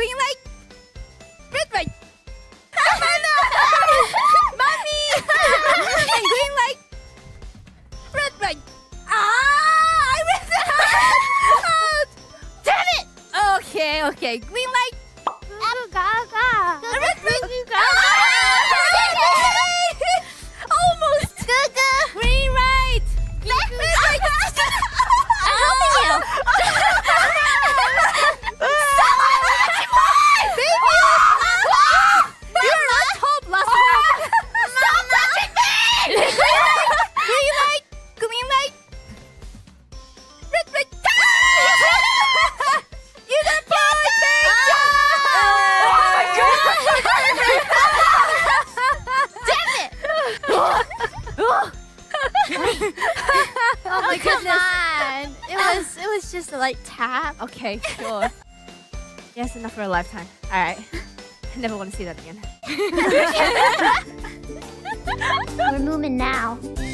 Green light. Red light. Banana. Mommy. And green light. Red light. Ah! I missed it out. Damn it. Okay, okay. Green light. Red light. Almost. Green light. Red light. I'm helping you. Just a light tap. Okay, sure. Yes, enough for a lifetime. All right. I never want to see that again. We're moving now.